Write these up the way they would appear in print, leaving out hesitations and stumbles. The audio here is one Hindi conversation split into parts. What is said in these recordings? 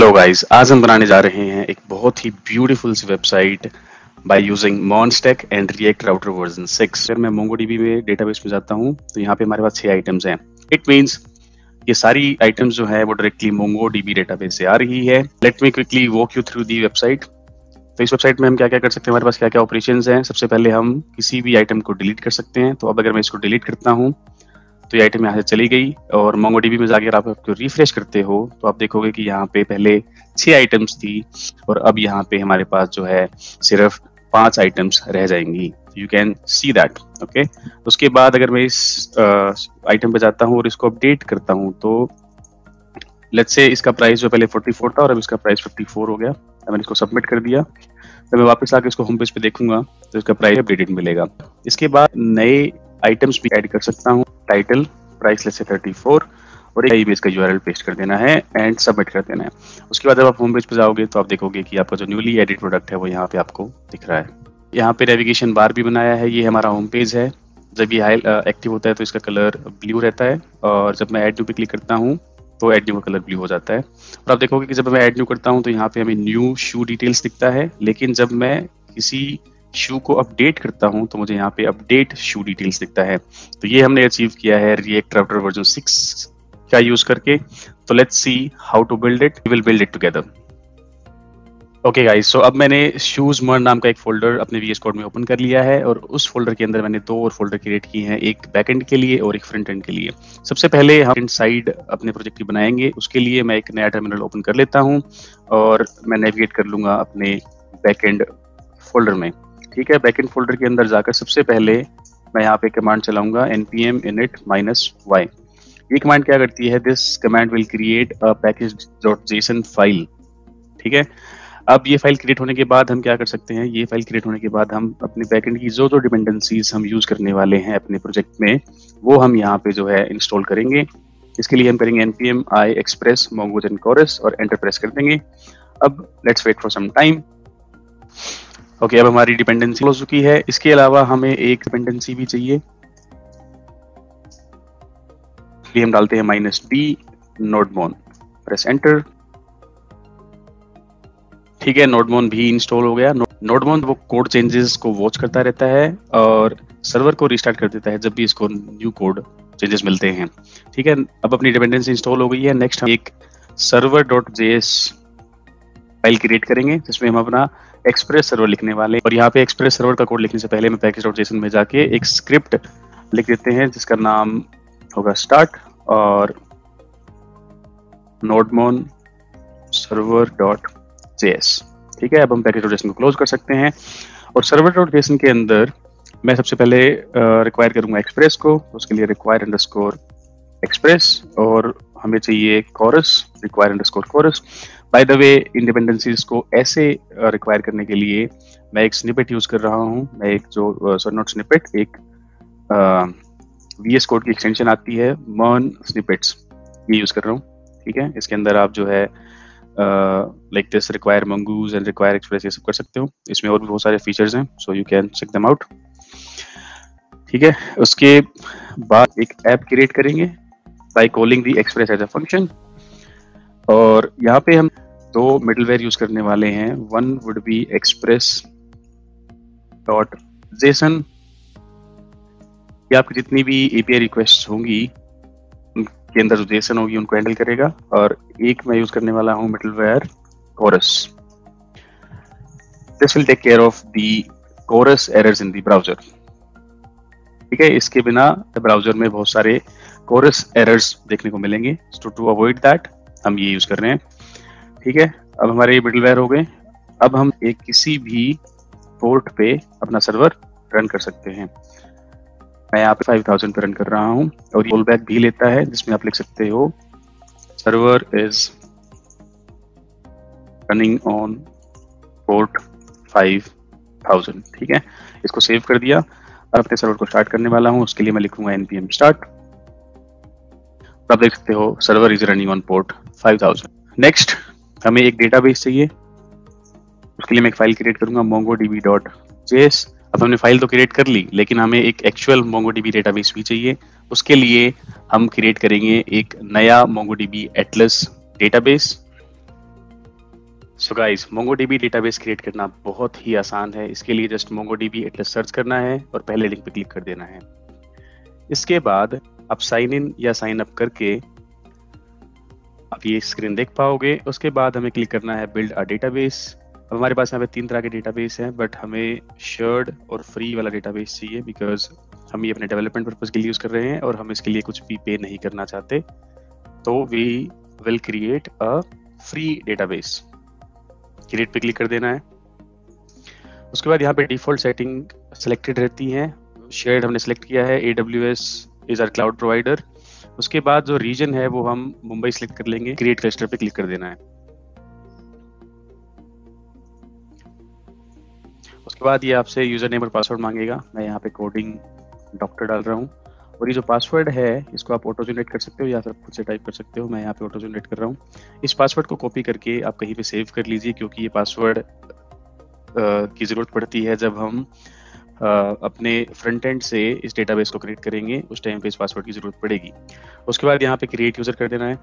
हेलो गाइस, आज हम बनाने जा रहे हैं एक बहुत ही ब्यूटीफुल सी website by using MERN stack and react router version 6। अगर मैं MongoDB में डेटाबेस में जाता हूं तो यहां पे हमारे पास 6 आइटम्स हैं। इट मींस ये सारी आइटम्स जो है वो डायरेक्टली MongoDB डेटाबेस से आ रही है। Let me quickly walk you through the website. तो इस वेबसाइट में हम क्या क्या कर सकते हैं, हमारे पास क्या क्या ऑपरेशंस हैं। सबसे पहले हम किसी भी आइटम को डिलीट कर सकते हैं। तो अब अगर मैं इसको डिलीट करता हूँ तो ये आइटम यहाँ से चली गई और MongoDB में जाकर आप इसको रिफ्रेश करते हो तो आप देखोगे कि यहाँ पे पहले 6 आइटम्स थी और अब यहाँ पे हमारे पास जो है सिर्फ 5 आइटम्स रह जाएंगी। You can see that, okay. उसके बाद अगर मैं इस आइटम पे जाता हूँ और इसको अपडेट करता हूँ तो लेट्स से इसका प्राइस जो पहले 44 था और अब इसका प्राइस 54 हो गया। मैंने इसको सबमिट कर दिया। तो मैं वापस आकर इसको होम पेज पे देखूंगा तो इसका प्राइस अपडेटेड मिलेगा। इसके बाद नए आइटम्स भी ऐड कर सकता हूँ। टाइटल प्राइस लेस 34 और एक इसका यूआरएल पेस्ट कर देना है एंड सबमिट कर देना है। उसके बाद जब आप होम पेज पर जाओगे तो आप देखोगे कि आपका जो न्यूली एडिट प्रोडक्ट है वो यहाँ पे आपको दिख रहा है। यहाँ पे नेविगेशन बार भी बनाया है। ये हमारा होम पेज है। जब ये हाई एक्टिव होता है तो इसका कलर ब्लू रहता है और जब मैं ऐड न्यू पे क्लिक करता हूँ तो ऐड न्यू का कलर ब्लू हो जाता है। और आप देखोगे कि जब मैं ऐड न्यू करता हूँ तो यहाँ पे हमें न्यू शू डिटेल्स दिखता है, लेकिन जब मैं किसी शू को अपडेट करता हूं तो मुझे यहाँ पे अपडेट शू डिटेल्स दिखता है। तो ये हमने अचीव किया है रिएक्ट राउटर वर्जन 6 का यूज करके। तो let's see how to build it, we will build it together. Okay guys, so अब मैंने शूज मर्न नाम का एक फोल्डर अपने VS कोड में ओपन कर लिया है और उस फोल्डर के अंदर मैंने 2 और फोल्डर क्रिएट किए हैं, एक बैकएंड के लिए और एक फ्रंट एंड के लिए। सबसे पहले हम साइड अपने प्रोजेक्ट की बनाएंगे। उसके लिए मैं एक नया टर्मिनल ओपन कर लेता हूँ और मैं नेविगेट कर लूंगा अपने बैकएंड फोल्डर में। ठीक है, बैकएंड फोल्डर के अंदर जाकर सबसे पहले मैं यहाँ पे कमांड चलाऊंगा npm init -y। ये कमांड क्या करती है, this command will create a package.json file. ठीक है, अब ये फाइल क्रिएट होने के बाद हम क्या कर सकते हैं, ये फाइल क्रिएट होने के बाद हम अपने बैकएंड की जो डिपेंडेंसीज हम यूज करने वाले हैं अपने प्रोजेक्ट में वो हम यहाँ पे जो है इंस्टॉल करेंगे। इसके लिए हम करेंगे npm i express mongoose and CORS और एंटर प्रेस कर देंगे। अब let's wait for some time. Okay, अब हमारी डिपेंडेंसी हो चुकी है। इसके अलावा हमें एक डिपेंडेंसी भी चाहिए। हम डालते हैं -d नोडमोन, प्रेस एंटर। ठीक है, नोडमोन भी इंस्टॉल हो गया। नोडमोन वो कोड चेंजेस को वॉच करता रहता है और सर्वर को रिस्टार्ट कर देता है जब भी इसको न्यू कोड चेंजेस मिलते हैं। ठीक है, अब अपनी डिपेंडेंसी इंस्टॉल हो गई है। नेक्स्ट हम एक server.js फाइल क्रिएट करेंगे जिसमें हम अपना एक्सप्रेस सर्वर लिखने वाले हैं और यहाँ पे एक्सप्रेस सर्वर का कोड लिखने से पहले मैं package.json में जाके एक स्क्रिप्ट लिख देते हैं जिसका नाम होगा स्टार्ट और nodemon server.js। ठीक है, अब हम package.json को क्लोज कर सकते हैं और server.json के अंदर मैं सबसे पहले रिक्वायर करूंगा एक्सप्रेस को। उसके लिए रिक्वायर अंडरस्कोर एक्सप्रेस और हमें चाहिए CORS, require underscore CORS। By the way, इंडिपेंडेंसीज को ऐसे रिक्वायर करने के लिए मैं एक स्निपेट यूज कर रहा हूँ। मैं एक जो नॉट स्निपेट, एक VS कोड की एक्सटेंशन आती है मर्न स्निपेट्स, ये यूज कर रहा हूँ। ठीक है, इसके अंदर आप जो है like this require mongoose and require express ये सब कर सकते हो। इसमें और भी बहुत सारे फीचर्स हैं, so you can check them out. ठीक है, उसके बाद एक ऐप क्रिएट करेंगे by calling the express as a function और यहाँ पे हम 2 मिडलवेयर यूज करने वाले हैं। One would be express.json। ये आपकी जितनी भी API रिक्वेस्ट होंगी उनके अंदर जो JSON होगी उनको हैंडल करेगा और एक मैं यूज करने वाला हूँ middleware CORS। This will take care of the CORS errors in the browser. ठीक है, इसके बिना ब्राउजर में बहुत सारे CORS एरर्स देखने को मिलेंगे, सो टू अवॉइड दैट हम ये यूज कर रहे हैं। ठीक है, अब हमारे ये मिडलवेयर हो गए। अब हम एक किसी भी पोर्ट पे अपना सर्वर रन कर सकते हैं। मैं यहाँ पे 5000 पे रन कर रहा हूँ और ये रोलबैक भी लेता है जिसमें आप लिख सकते हो server is running on port 5000। ठीक है, इसको सेव कर दिया। अब अपने सर्वर को स्टार्ट करने वाला हूँ। उसके लिए मैं लिखूंगा npm start। आप देख सकते हो server is running on port 5000। Next हमें एक डेटाबेस चाहिए। उसके लिए मैं एक फाइल क्रिएट करूंगा mongodb.js। अब हमने फाइल तो क्रिएट कर ली, लेकिन हमें एक एक्चुअल MongoDB डेटाबेस भी चाहिए। उसके लिए हम क्रिएट करेंगे एक नया MongoDB Atlas database. So guys MongoDB database create करना बहुत ही आसान है। इसके लिए जस्ट MongoDB एटलस सर्च करना है और पहले लिंक पे क्लिक कर देना है। इसके बाद आप साइन इन या साइन अप करके आप ये स्क्रीन देख पाओगे। उसके बाद हमें क्लिक करना है बिल्ड अ डेटाबेस। अब हमारे पास यहाँ पे तीन तरह के डेटाबेस हैं, बट हमें शेयर्ड और फ्री वाला डेटाबेस चाहिए बिकॉज हम ये अपने डेवलपमेंट पर्पज के लिए यूज कर रहे हैं और हम इसके लिए कुछ भी पे नहीं करना चाहते। तो we will create a free database, create पे क्लिक कर देना है। उसके बाद यहाँ पे डिफॉल्ट सेटिंग सिलेक्टेड रहती है। शेयर्ड हमने सेलेक्ट किया है, AWS is our cloud provider. उसके बाद जो रीजन है वो हम मुंबई सिलेक्ट कर लेंगे। क्रिएट क्लस्टर पे क्लिक कर देना है। उसके बाद ये आपसे यूजर नेम और पासवर्ड मांगेगा। मैं यहाँ पे कोडिंग डॉक्टर डाल रहा हूँ और ये जो पासवर्ड है इसको आप ऑटो जनरेट कर सकते हो या फिर खुद से टाइप कर सकते हो। मैं यहाँ पे ऑटो जनरेट कर रहा हूँ। इस पासवर्ड को कॉपी करके आप कहीं पे सेव कर लीजिए क्योंकि ये पासवर्ड की ज़रूरत पड़ती है जब हम अपने फ्रंट एंड से इस डेटाबेस को क्रिएट करेंगे, उस टाइम पे इस पासवर्ड की ज़रूरत पड़ेगी। उसके बाद यहाँ पे क्रिएट यूज़र कर देना है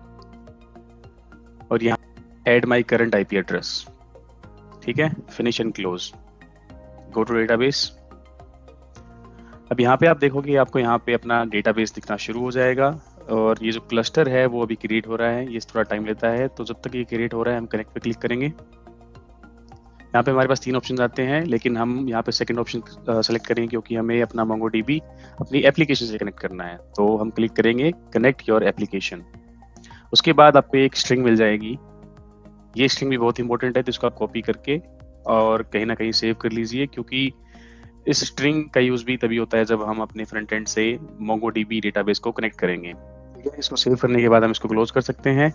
और यहाँ add my current IP address, ठीक है, finish and close, go to database. अब यहाँ पे आप देखोगे आपको यहाँ पे अपना डेटाबेस दिखना शुरू हो जाएगा और ये जो क्लस्टर है वो अभी क्रिएट हो रहा है, ये थोड़ा टाइम लेता है। तो जब तक ये क्रिएट हो रहा है हम कनेक्ट पे क्लिक करेंगे। यहाँ पे हमारे पास तीन ऑप्शन आते हैं लेकिन हम यहाँ पे सेकंड ऑप्शन सेलेक्ट करेंगे क्योंकि हमें अपना MongoDB अपनी एप्लीकेशन से कनेक्ट करना है। तो हम क्लिक करेंगे कनेक्ट योर एप्लीकेशन। उसके बाद आपको एक स्ट्रिंग मिल जाएगी। ये स्ट्रिंग भी बहुत इंपॉर्टेंट है तो इसको आप कॉपी करके और कहीं ना कहीं सेव कर लीजिए क्योंकि इस स्ट्रिंग का यूज भी तभी होता है जब हम अपने फ्रंट एंड से MongoDB डेटाबेस को कनेक्ट करेंगे। इसको सेव करने के बाद हम इसको क्लोज कर सकते हैं।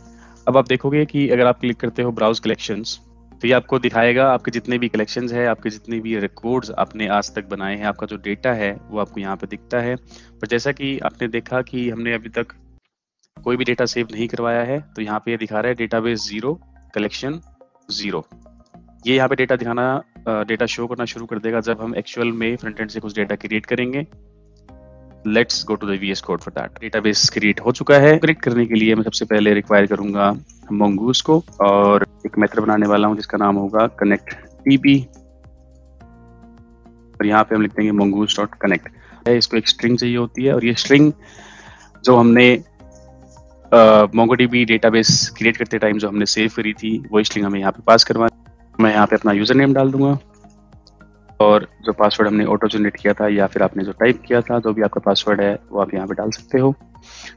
अब आप देखोगे कि अगर आप क्लिक करते हो ब्राउज कलेक्शंस तो ये आपको दिखाएगा आपके जितने भी कलेक्शंस है, आपके जितने भी रिकॉर्ड्स आपने आज तक बनाए हैं, आपका जो डेटा है वो आपको यहाँ पे दिखता है। पर जैसा कि आपने देखा कि हमने अभी तक कोई भी डेटा सेव नहीं करवाया है तो यहाँ पे ये दिखा रहा है डेटाबेस 0 कलेक्शन 0। ये यहाँ पे डेटा दिखाना, डेटा शो करना शुरू कर देगा जब हम एक्चुअल में फ्रंट एंड से कुछ डेटा क्रिएट करेंगे। Let's go to the VS code for that. Database create हो चुका है। क्रिएट करने के लिए मैं सबसे पहले रिक्वायर करूंगा Mongoose को और एक मेथड बनाने वाला हूं जिसका नाम होगा कनेक्ट db और यहाँ पे हम लिख देंगे Mongoose डॉट कनेक्ट। इसको एक स्ट्रिंग चाहिए होती है और ये स्ट्रिंग जो हमने MongoDB डेटाबेस क्रिएट करते टाइम जो हमने सेव करी थी वो स्ट्रिंग हमें यहाँ पे पास करवा। मैं यहाँ पे अपना यूजर नेम डाल दूंगा और जो पासवर्ड हमने ऑटो जनरेट किया था या फिर आपने जो टाइप किया था, जो भी आपका पासवर्ड है वो आप यहाँ पे डाल सकते हो,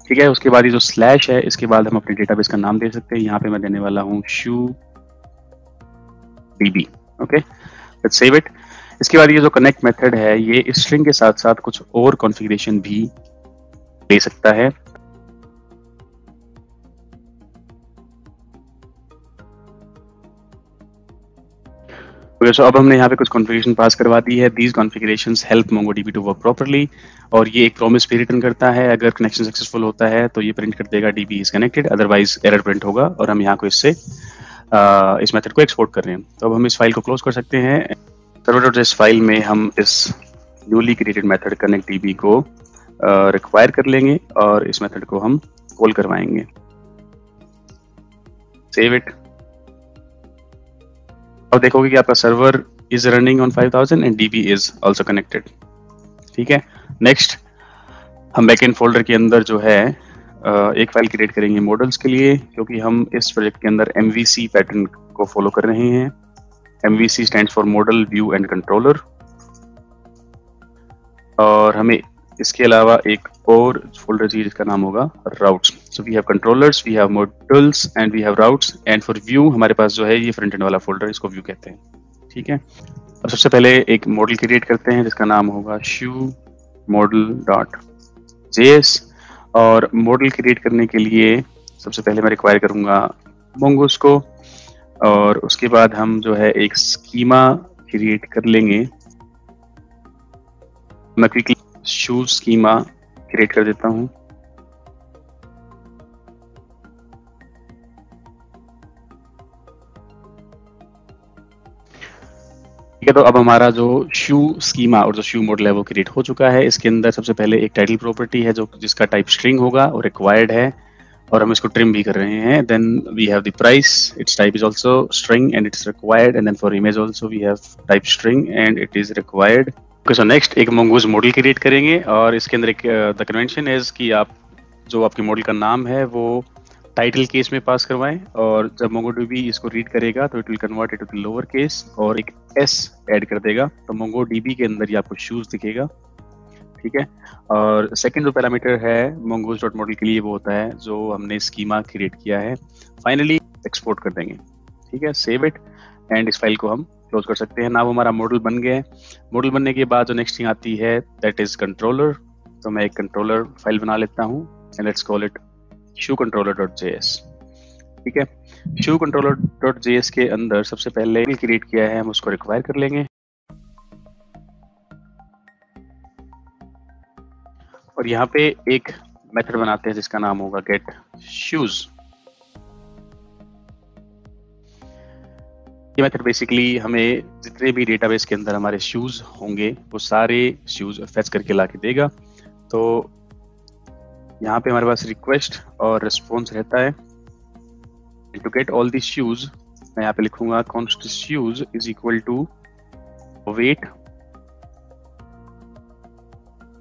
ठीक है। उसके बाद ये जो स्लैश है इसके बाद हम अपने डेटाबेस का नाम दे सकते हैं। यहाँ पे मैं देने वाला हूँ shoe db, okay, let's save it. इसके बाद ये जो कनेक्ट मेथड है ये स्ट्रिंग के साथ साथ कुछ और कॉन्फ़िगरेशन भी ले सकता है। तो अब हमने यहाँ पे कुछ कॉन्फ़िगरेशन पास करवा दी है। These configurations help MongoDB to work properly और ये एक प्रॉमिस भी रिटर्न करता है। अगर कनेक्शन सक्सेसफुल होता है तो ये प्रिंट कर देगा db is connected, otherwise error print होगा और हम यहाँ को इससे इस मेथड को एक्सपोर्ट कर रहे हैं। तो अब हम इस फाइल को क्लोज कर सकते हैं। server.js फाइल में हम इस newly created method connect db को रिक्वायर कर लेंगे और इस मेथड को हम कॉल करवाएंगे। Save it. आप देखोगे कि आपका server is running on 5000 and db is also connected, ठीक है। नेक्स्ट हम बैकएंड फोल्डर के अंदर जो है एक फाइल क्रिएट करेंगे मॉडल्स के लिए क्योंकि हम इस प्रोजेक्ट के अंदर MVC पैटर्न को फॉलो कर रहे हैं। MVC stands for model view and controller और हमें इसके अलावा एक और फोल्डर चाहिए जिसका नाम होगा routes. So we have controllers, we have models and we have routes and for view हमारे पास जो है ये फ्रंट एंड वाला फोल्डर, इसको व्यू कहते हैं, ठीक है। अब सबसे पहले एक मॉडल क्रिएट करते हैं जिसका नाम होगा शू मॉडल डॉट js और मॉडल क्रिएट करने के लिए सबसे पहले मैं रिक्वायर करूँगा Mongoose को और उसके बाद हम जो है एक स्कीमा क्रिएट कर लेंगे। मैं क्विकली शू स्कीमा क्रिएट कर देता हूं। ठीक है, तो अब हमारा जो शू स्कीमा और जो शू मॉडल है वो क्रिएट हो चुका है। इसके अंदर सबसे पहले एक टाइटल प्रॉपर्टी है जो जिसका टाइप स्ट्रिंग होगा और रिक्वायर्ड है और हम इसको ट्रिम भी कर रहे हैं. Then we have the price, it's type is also string and it's required. And then for image also we have type string and it is required. Okay, so next एक Mongoose मॉडल क्रिएट करेंगे और इसके अंदर एक द कन्वेंशन इज कि आप जो आपके मॉडल का नाम है वो टाइटल केस में पास करवाएं और जब MongoDB इसको रीड करेगा तो it will convert it to lower case और एक s ऐड कर देगा तो MongoDB के अंदर ही आपको शूज दिखेगा. ठीक है, और सेकंड जो पैरामीटर है Mongoose डॉट मॉडल के लिए वो होता है जो हमने स्कीमा क्रिएट किया है. फाइनली एक्सपोर्ट कर देंगे. ठीक है, सेव इट एंड इस फाइल को हम क्लोज कर सकते हैं. नाउ हमारा मॉडल बन गया है. मॉडल बनने के बाद जो नेक्स्ट थिंग आती है दैट इज कंट्रोलर. तो मैं एक कंट्रोलर फाइल बना लेता हूँ and let's call it showcontroller.js. ठीक है, showcontroller.js के अंदर सबसे पहले क्रिएट किया है, हम उसको रिक्वायर कर लेंगे और यहाँ पे एक मेथड बनाते हैं जिसका नाम होगा गेट शूज. ये मेथड बेसिकली हमें जितने भी डेटाबेस के अंदर हमारे शूज होंगे वो सारे शूज फेच करके ला के देगा. तो यहाँ पे हमारे पास रिक्वेस्ट और रिस्पॉन्स रहता है. To get all the shoes मैं यहाँ पे लिखूंगा const shoes is equal to wait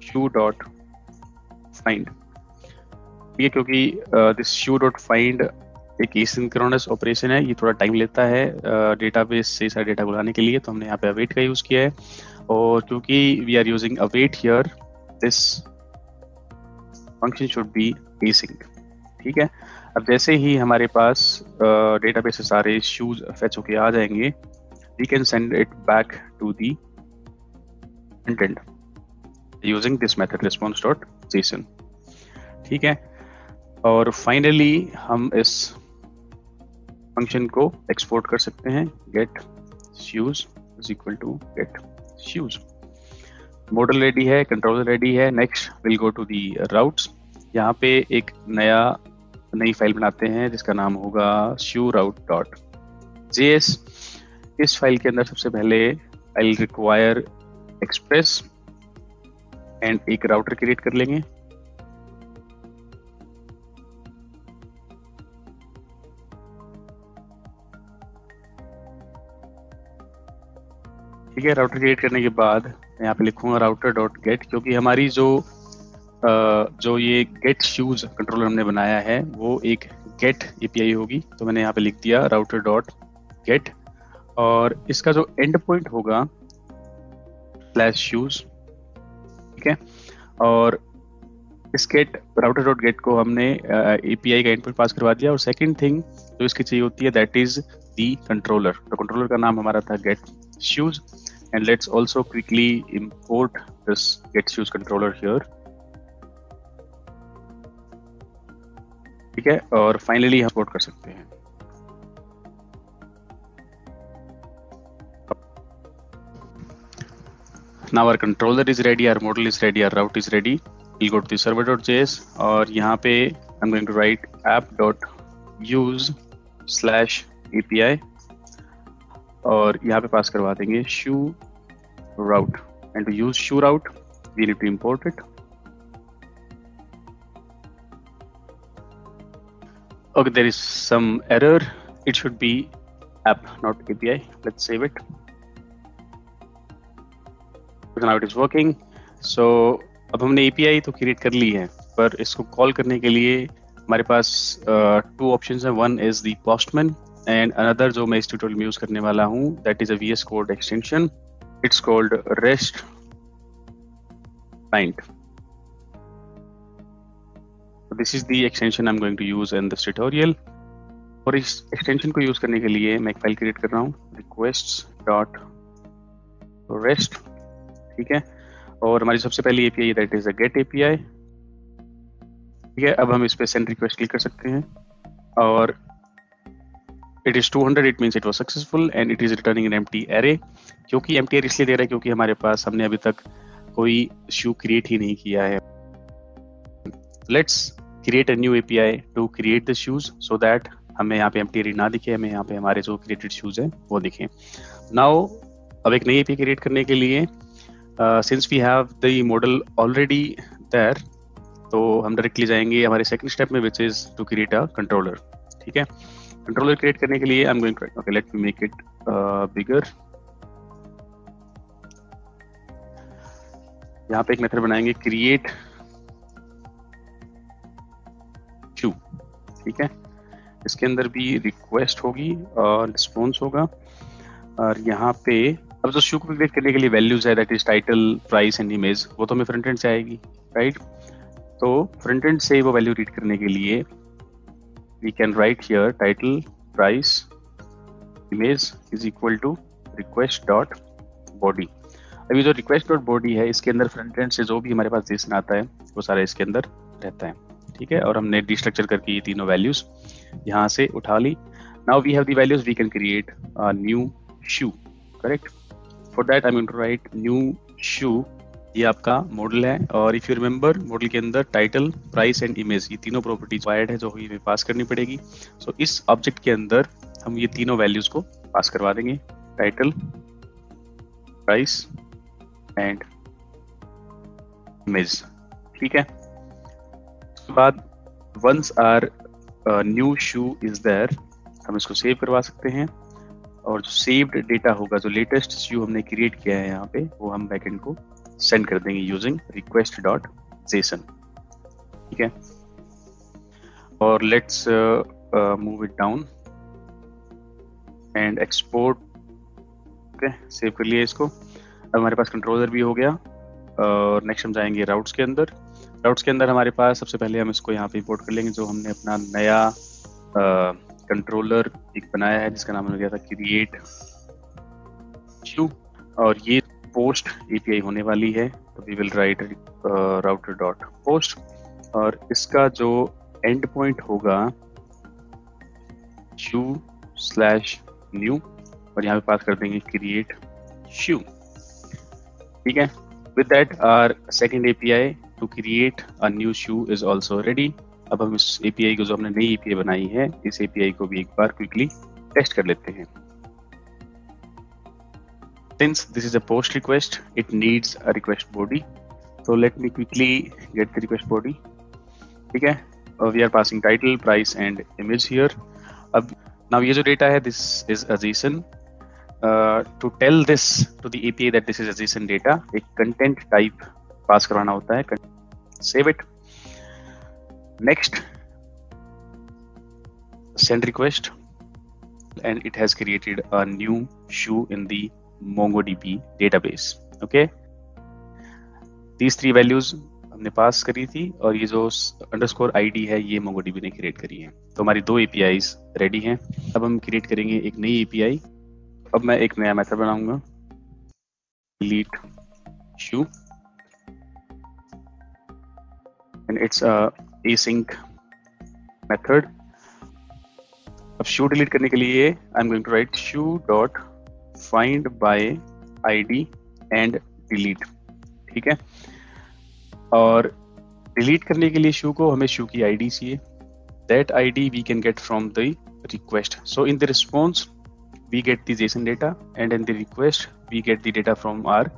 shoe dot find. ठीक है, क्योंकि दिस शू डॉट फाइंड एक एसिंक्रोनस ऑपरेशन है, ये थोड़ा टाइम लेता है डेटाबेस से सारे डेटा को लाने के लिए, तो हमने यहाँ पे अवेट का यूज किया है. और क्योंकि we are using await here this function should be async. ठीक है, अब जैसे ही हमारे पास डेटाबेस से सारे शूज फेच होके आ जाएंगे we can send it back to the front end using this method response.json. ठीक है, और फाइनली हम इस फंक्शन को एक्सपोर्ट कर सकते हैं get shoes is equal to get shoes. Model ready है, कंट्रोलर रेडी है. Next will go to the routes. यहाँ पे एक नई फाइल बनाते हैं जिसका नाम होगा showroute.js. इस फाइल के अंदर सबसे पहले I will require express and एक राउटर क्रिएट कर लेंगे. ठीक है, राउटर क्रिएट करने के बाद मैं यहाँ पे लिखूंगा राउटर डॉट गेट, क्योंकि हमारी जो ये गेट शूज कंट्रोलर हमने बनाया है वो एक गेट एपीआई होगी, तो मैंने यहाँ पे लिख दिया राउटर डॉट गेट और इसका जो एंड पॉइंट होगा स्लैश शूज. ठीक है, और इस गेट राउटर डॉट गेट को हमने एपीआई का एंड पॉइंट पास करवा दिया. और सेकेंड थिंग जो इसकी चाहिए होती है दैट इज दी कंट्रोलर. तो कंट्रोलर का नाम हमारा था get shoes. And let's also quickly import this getShoes controller here. ठीक है, और finally हम import कर सकते हैं. Now our controller is ready, our model is ready, our route is ready. We'll go to the server.js और यहाँ पे I'm going to write app.use/API. और यहाँ पे पास करवा देंगे shoe route. And to use shoe route we need to import it. Okay, there is some error, it should be app not API. Let's save it. Now it is working. So अब हमने एपीआई तो क्रिएट कर ली है, पर इसको कॉल करने के लिए हमारे पास टू ऑप्शंस हैं. One is the postman and another जो मैं इस ट्यूटोरियल में यूज करने वाला हूँ that is a VS Code extension. It's called REST client. This is the extension I am going to use in this tutorial. और इस एक्सटेंशन को यूज करने के लिए मैं एक फाइल क्रिएट कर रहा हूँ requests.rest. ठीक है, और हमारी सबसे पहली API that is a get API. ठीक है, अब हम इस पे सेंड रिक्वेस्ट क्लिक कर सकते हैं और it is 200. It means it was successful and it is returning an empty array. क्योंकि एम्प्टी एरे इसलिए दे रहा है क्योंकि हमारे पास हमने अभी तक कोई शू क्रिएट ही नहीं किया है. Let's create a new API to create the shoes so that हमें यहाँ पे एम्प्टी एरे ना दिखे, हमें यहाँ पे हमारे जो क्रिएटेड शूज हैं वो दिखें. नाउ अब एक नई एपीआई क्रिएट करने के लिए since we have the model already there तो हम डायरेक्टली जाएंगे हमारे सेकंड स्टेप में, which is to create a controller. ठीक है, कंट्रोलर क्रिएट करने के लिए I am going to, okay let me make it bigger. यहाँ पे एक मेथड बनाएंगे क्रिएट क्यू। ठीक है, इसके अंदर भी रिक्वेस्ट होगी और रिस्पॉन्स होगा, और यहाँ पे अब जो शू को क्रिएट करने के लिए वैल्यूज है, that is title, price and image, वो तो हमें फ्रंट एंड से आएगी, राइट। तो फ्रंट एंड से वो वैल्यू रीड करने के लिए we can write here title price image is equal to request dot body. अभी जो रिक्वेस्ट डॉट बॉडी है, इसके अंदर फ्रंट एंड से जो भी हमारे पास JSON आता है वो सारा इसके अंदर रहता है। ठीक है, और हमने डिस्ट्रक्चर करके ये तीनों वैल्यूज यहाँ से उठा ली। Now we have the values, we can create a new shoe, correct. For that I am going to write new shoe. ये आपका मॉडल है, और इफ यू रिमेंबर मॉडल के अंदर टाइटल, प्राइस एंड इमेज, ये तीनों प्रॉपर्टीज वायर्ड है जो हमें पास करनी पड़ेगी। सो इस ऑब्जेक्ट के अंदर हम ये तीनों वैल्यूज को पास करवा देंगे, टाइटल, प्राइस एंड इमेज। ठीक है, उसके बाद once our new shoe is there, हम इसको सेव करवा सकते हैं, और जो सेव्ड डेटा होगा, जो लेटेस्ट शू हमने क्रिएट किया है यहाँ पे, वो हम बैकेंड को सेंड कर देंगे यूजिंग रिक्वेस्ट डॉट जेसन। ठीक है, और let's move it down and export. Okay, save कर लिया इसको। अब हमारे पास कंट्रोलर भी हो गया, और नेक्स्ट हम जाएंगे राउट्स के अंदर। राउट्स के अंदर हमारे पास सबसे पहले हम इसको यहाँ पे इंपोर्ट कर लेंगे, जो हमने अपना नया कंट्रोलर एक बनाया है जिसका नाम हो गया था क्रिएट क्यू, और ये पोस्ट एपीआई होने वाली है। तो we will write router dot post, और इसका जो एंड पॉइंट होगा शू स्लैश न्यू, और यहाँ पे पास कर देंगे क्रिएट शू। ठीक है, with that our second API to create a new shoe is also ready. अब हम इस एपीआई को, जो हमने नई एपीआई बनाई है, इस एपीआई को भी एक बार क्विकली टेस्ट कर लेते हैं। Since this is a post request, it needs a request body. So let me quickly get the request body. Okay, we are passing title, price, and image here. अब now ये जो data है, this is a JSON. To tell this to the API that this is a JSON data, एक content type pass करवाना होता है. Save it. Next, send request, and it has created a new shoe in the MongoDB database, okay? These three values हमने पास करी थी, और ये जो अंडरस्कोर ID है ये MongoDB ने क्रिएट करी है। तो हमारी दो APIs रेडी हैं। अब हम क्रिएट करेंगे एक नई API। अब मैं एक नया मेथड बनाऊंगा, delete shoe, and it's a async method। अब shoe delete करने के लिए I'm going to write shoe dot find by id and delete। ठीक है, और डिलीट करने के लिए शू को, हमें शू की आईडी चाहिए। That ID we can get from the request. So in the response we get the JSON data, and in the request we get the data from our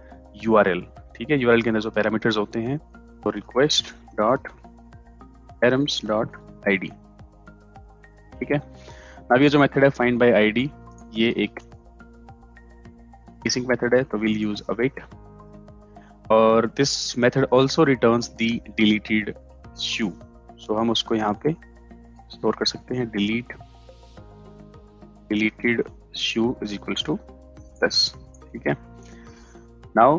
URL. ठीक है, यूआरएल के अंदर जो पैरामीटर्स होते हैं, तो request dot params dot ID. ठीक है, अब ये जो मेथड है फाइंड बाय आईडी, ये एक async method है, तो we'll use await, और this method also returns the deleted shoe। so हम उसको यहाँ पे स्टोर कर सकते हैं, delete deleted shoe is equals to this। ठीक है, now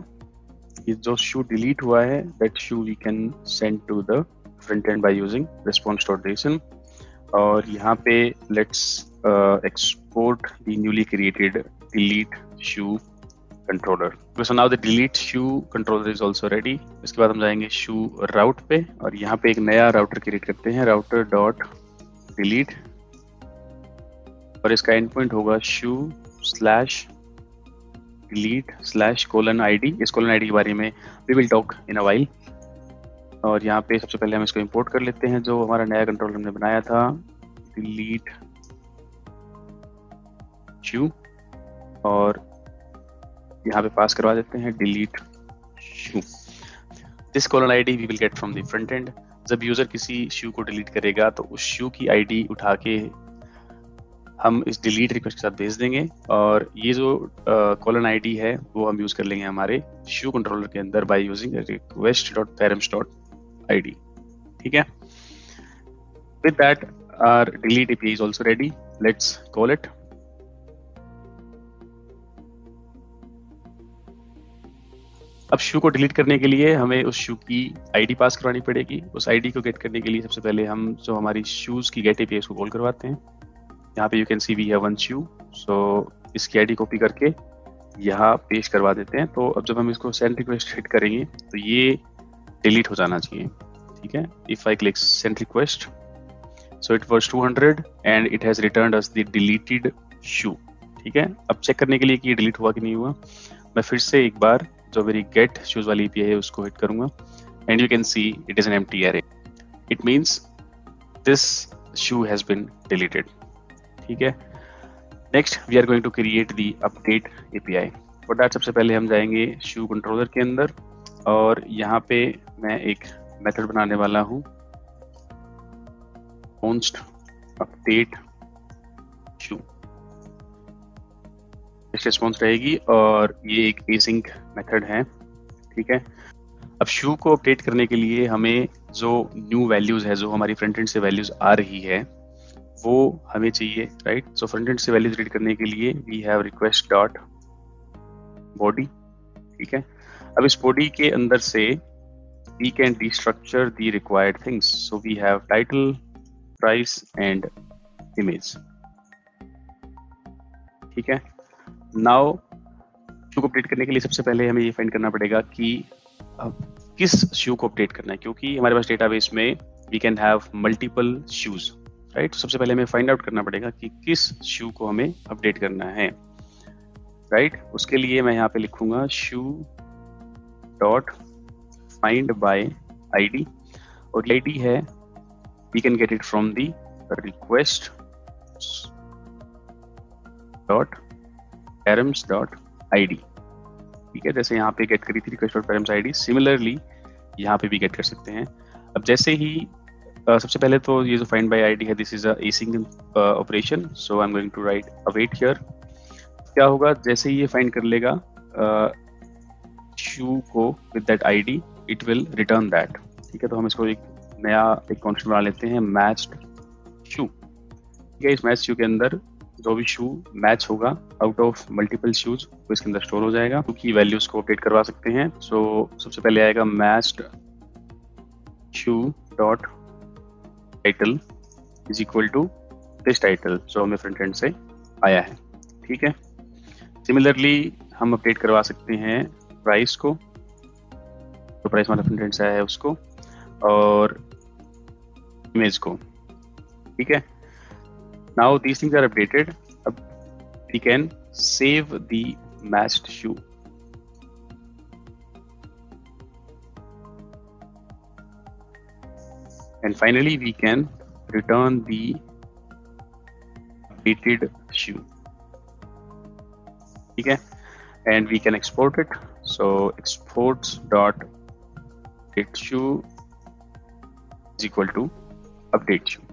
ये जो shoe delete हुआ है, that shoe we can send to the front end by using response.json, और यहाँ पे let's export the newly created delete shoe controller. So now the delete shoe controller is also ready. इसके बाद हम जाएंगे शू राउट पे, और यहाँ पे एक नया राउटर क्रिएट करते हैं, राउटर डॉट डिलीट, और इसका एंड पॉइंट होगा shoe slash delete slash colon ID. इस कोलन आईडी के बारे में we will talk in a while. और यहाँ पे सबसे पहले हम इसको इंपोर्ट कर लेते हैं, जो हमारा नया कंट्रोलर हमने बनाया था, डिलीट शू, और यहाँ पे पास करवा देते हैं delete shoe. This colon ID we will get from the front end. जब यूजर किसी इश्यू को डिलीट करेगा तो उस इश्यू की आईडी उठा के हम इस डिलीट रिक्वेस्ट के साथ भेज देंगे, और ये जो कॉलन आईडी है वो हम यूज कर लेंगे हमारे इश्यू कंट्रोलर के अंदर बाय यूजिंग request.params.id। ठीक है, with that our delete API is also ready, let's call it. अब शू को डिलीट करने के लिए हमें उस शू की आईडी पास करवानी पड़ेगी। उस आईडी को गेट करने के लिए सबसे पहले हम जो हमारी शूज की गेट API को कॉल करवाते हैं। यहाँ पे you can see we have one shoe, so इसकी आईडी कॉपी करके यहाँ पेस्ट करवा देते हैं। तो अब जब हम इसको सेंड रिक्वेस्ट हिट करेंगे तो ये डिलीट हो जाना चाहिए। ठीक है, if I click send request, so it was 200 and it has returned us the deleted shoe. ठीक है, अब चेक करने के लिए कि ये डिलीट हुआ कि नहीं हुआ, मैं फिर से एक बार जो मेरी गेट शूज वाली API है उसको हिट करूंगा and you can see it is an empty array, it means this shoe has been deleted. ठीक है, next we are going to create the update API। For that सबसे पहले हम जाएंगे शू कंट्रोलर के अंदर और यहाँ पे मैं एक मेथड बनाने वाला हूँ, const अपडेट शू। इस रिस्पॉन्स रहेगी और ये एक async मेथड है। ठीक है, अब शू को अपडेट करने के लिए हमें जो न्यू वैल्यूज है, जो हमारी फ्रंट एंड से वैल्यूज आ रही है वो हमें चाहिए, राइट। सो फ्रंट एंड से वैल्यूज रीड करने के लिए we have request dot body. ठीक है, अब इस बॉडी के अंदर से we can destructure the required things, so we have title, price and image. ठीक है, नाउ शू को अपडेट करने के लिए सबसे पहले हमें ये फाइंड करना पड़ेगा कि अब किस शू को अपडेट करना है, क्योंकि हमारे पास डेटाबेस में we can have multiple shoes, right. सबसे पहले हमें फाइंड आउट करना पड़ेगा कि किस शू को हमें अपडेट करना है, राइट। उसके लिए मैं यहाँ पे लिखूंगा shoe dot find by ID, और आईडी है we can get it from the request dot params dot ID. ठीक है, जैसे यहाँ पे गेट करी थी request dot params ID, similarly यहाँ पे भी गेट कर सकते हैं। अब जैसे ही सबसे पहले तो ये जो फाइंड बाय आईडी है this is a async operation, so I am going to write await here. क्या होगा, जैसे ही ये फाइंड कर लेगा शू को with that ID, it will return that. ठीक है, तो हम इसको एक नया एक कॉन्स्टेंट बना लेते हैं, मैच्ड शू। ठीक है, इस मैच शू के अंदर जो भी शू मैच होगा आउट ऑफ मल्टीपल शूज वो इसके अंदर स्टोर हो जाएगा, क्योंकि वैल्यूज को अपडेट करवा सकते हैं। सो सबसे पहले आएगा matched shoe dot title is equal to this title, जो हमें फ्रंट एंड से आया है। ठीक है, सिमिलरली हम अपडेट करवा सकते हैं प्राइस को, तो प्राइस हमारे फ्रंट एंड से आया है उसको, और इमेज को। ठीक है, now these things are updated. अब we can save the matched shoe. And finally, we can return the updated shoe. Okay, and we can export it. So exports dot get shoe is equal to update shoe.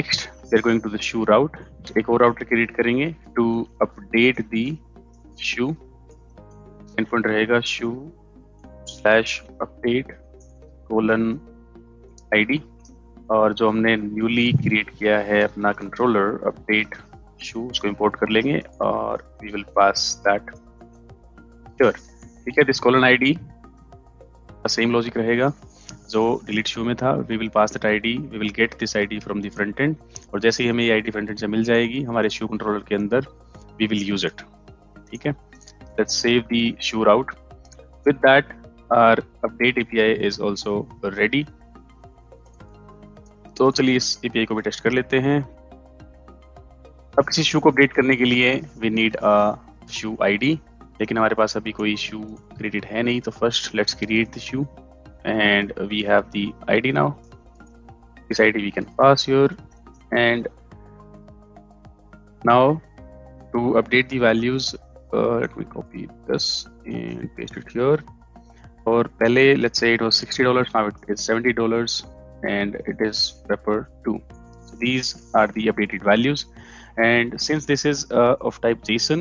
Next, we are going to the shoe route. एक और route create करेंगे to update the shoe. Endpoint रहेगा shoe slash update colon ID, और जो हमने न्यूली क्रिएट किया है अपना कंट्रोलर अपडेट शू उसको इंपोर्ट कर लेंगे और we will pass that here. ठीक है, this colon ID same logic रहेगा जो डिलीट शू में था, we will pass that ID, we will get this ID from the front end, और जैसे ही हमें ये आईडी फ्रंट एंड से मिल जाएगी हमारे शू कंट्रोलर के अंदर वी विल यूज इट। ठीक है, let's save the shoe route. With that our update API is also ready. तो चलिए इस API को भी टेस्ट कर लेते हैं। अब किसी शू को अपडेट करने के लिए we need a shoe ID, लेकिन हमारे पास अभी कोई शू क्रिएटेड है नहीं, तो first let's create the shoe and we have the ID now. This ID we can pass here, and now to update the values let me copy this and paste it here. और पहले let's say it was $60, now it is $70 and it is pepper2. So these are the updated values, and since this is of type JSON,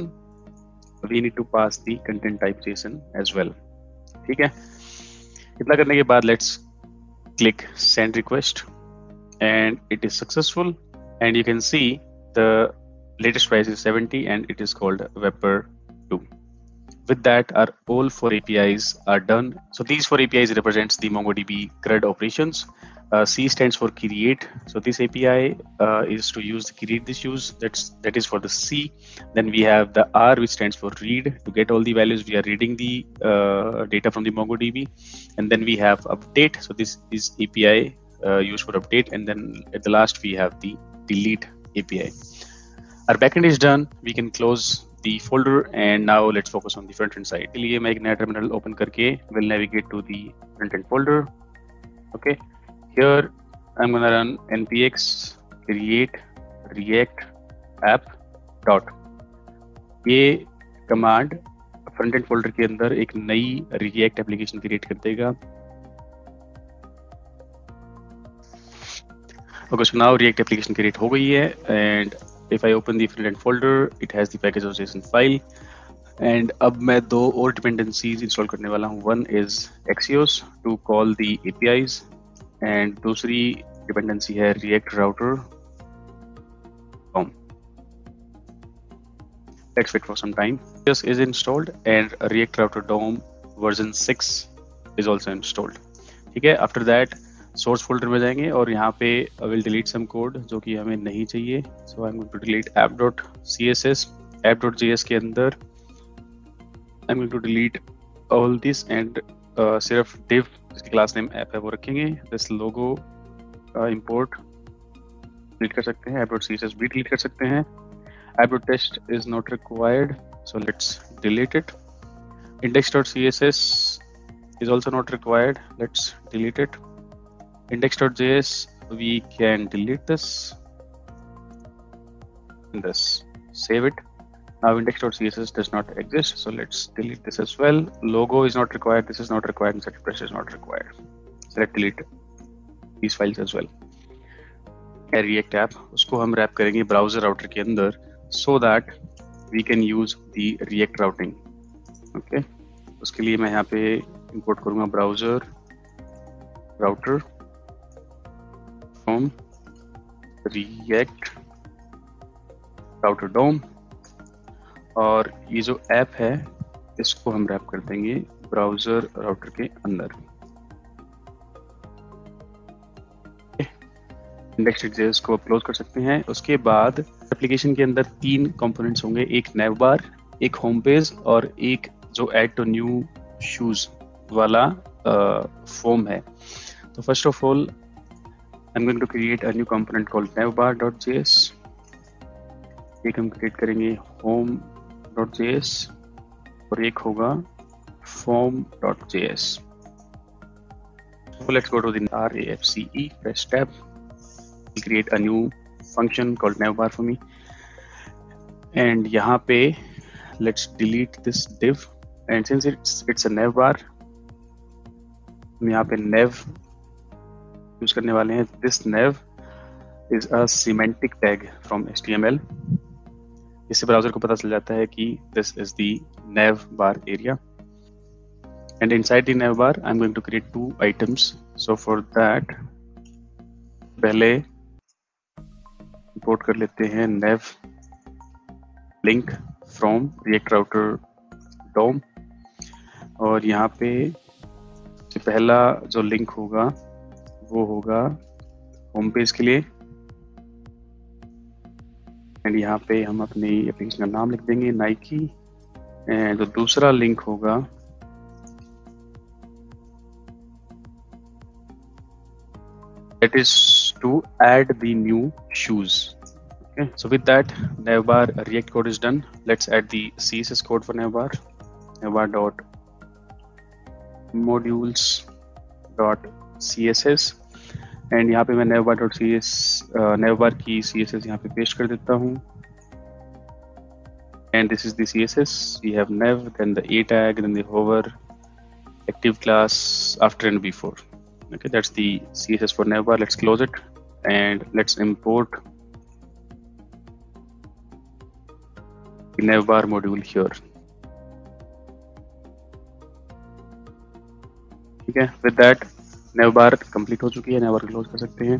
we need to pass the content type JSON as well. ठीक है, इतना करने के बाद let's click send request, and it is successful, and you can see the latest price is 70, and it is called pepper2. With that, our all four APIs are done. So these four APIs represents the MongoDB CRUD operations. C stands for create. So this API is to use the create this use. That is for the C. Then we have the R, which stands for read. To get all the values, we are reading the data from the MongoDB. And then we have update. So this is API used for update. And then at the last, we have the delete API. Our backend is done. We can close the folder, and now let's focus on the front end side. इसलिए मैं एक नया terminal open करके will navigate to the front end folder. Okay, here I'm gonna run npx create react app . ये command front end folder के अंदर एक नई react application create कर देगा. Okay, so now react application create हो गई है, and if I open the front-end folder, it has the package.json file. And अब मैं दो और dependencies install करने वाला हूँ. One is axios to call the APIs, and दूसरी dependency है React Router. Let's wait for some time. Axios is installed, and React Router DOM version 6 is also installed. ठीक है, after that सोर्स फोल्डर में जाएंगे और यहाँ पे I will delete some code जो कि हमें नहीं चाहिए. So I am going to delete app.css, app.js के अंदर I am going to delete all this, and सिर्फ div जिसकी क्लास नेम ऐप है वो रखेंगे. दिस लोगो इंपोर्ट डिलीट कर सकते हैं, app.css भी डिलीट कर सकते हैं. app.test is not required, so let's delete it. index.css is also not required, let's delete it. index.js, we can delete this and this, save it. Now index.css does not exist, so let's delete this as well. Logo is not required, this is not required, and such press is not required, so let's delete these files as well. A react app usko hum wrap karenge browser router ke andar, so that we can use the react routing. Okay, uske liye main yahan pe import karunga browser router from React Router DOM, और ये जो ऐप है इसको हम रैप कर देंगे ब्राउजर राउटर के अंदर. index.js को अपलोड कर सकते हैं. उसके बाद एप्लीकेशन के अंदर तीन कंपोनेंट्स होंगे, एक नैव बार, एक होम पेज, और एक जो ऐड टू न्यू शूज वाला फॉर्म है. तो first of all I'm going to create a new component called navbar.js. एक हम create करेंगे home.js और एक होगा form.js. So let's go to the RAFCE, press tab. We'll create a new function called navbar for me. And यहाँ पे let's delete this div. And since it's a navbar, हम यहाँ पे nav यूज करने वाले हैं. This nav is a semantic tag from HTML. इससे ब्राउजर को पता चल जाता है कि this is the nav bar area, and inside the nav bar I am going to create two items. So for that पहले इंपोर्ट कर लेते हैं nav link from react router Dom, और यहाँ पे पहला जो लिंक होगा वो होगा होम पेज के लिए, एंड यहाँ पे हम अपनी एप्लीकेशन का नाम लिख देंगे नाइकी, एंड जो दूसरा लिंक होगा that is to add the new shoes. Okay, so with that navbar react code is done. Let's add the CSS code for navbar. navbar dot modules dot CSS, and यहाँ पे मैं navbar की CSS यहाँ पे पेस्ट कर देता हूँ, and this is the CSS. We have nav, then the a tag, then the hover, active class after and before. Okay, that's the CSS for navbar. Let's close it and let's import the navbar module here. Okay, with that navbar complete हो चुकी है, navbar क्लोज कर सकते हैं.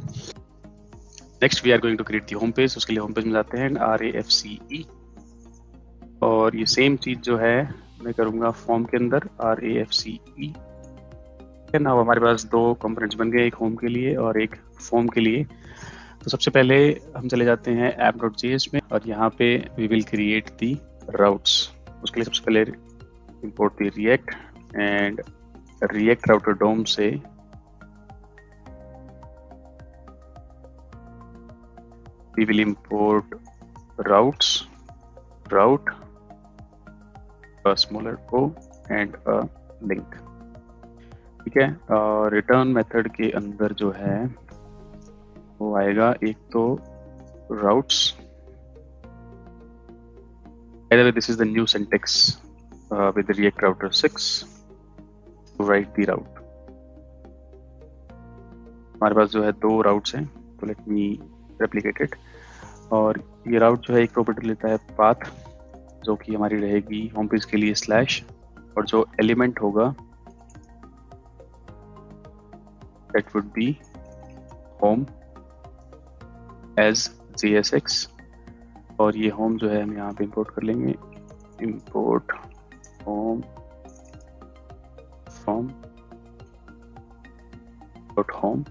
Next we are going to create the home page. उसके लिए home page में जाते हैं RAFCE और ये सेम चीज जो है मैं करूंगा फॉर्म के अंदर RAFCE. नाउ हमारे पास दो कंपोनेंट्स बन गए, एक होम के लिए और एक फॉर्म के लिए. तो सबसे पहले हम चले जाते हैं app.js में और यहाँ पे we will create the routes. उसके लिए सबसे पहले import the react and react router DOM से we will import routes route a smaller o and a link. ठीक है, और रिटर्न मेथड के अंदर जो है वो आएगा एक तो routes. Anyway, this is the new syntax with the React Router 6 to write the route. हमारे पास जो है दो routes हैं, तो let me replicate it. और ये राउट जो है एक प्रॉपर्टी लेता है पाथ, जो कि हमारी रहेगी होम पेज के लिए स्लैश, और जो एलिमेंट होगा that would be home as JSX. और ये होम जो है हम यहाँ पे इंपोर्ट कर लेंगे, import home from dot home.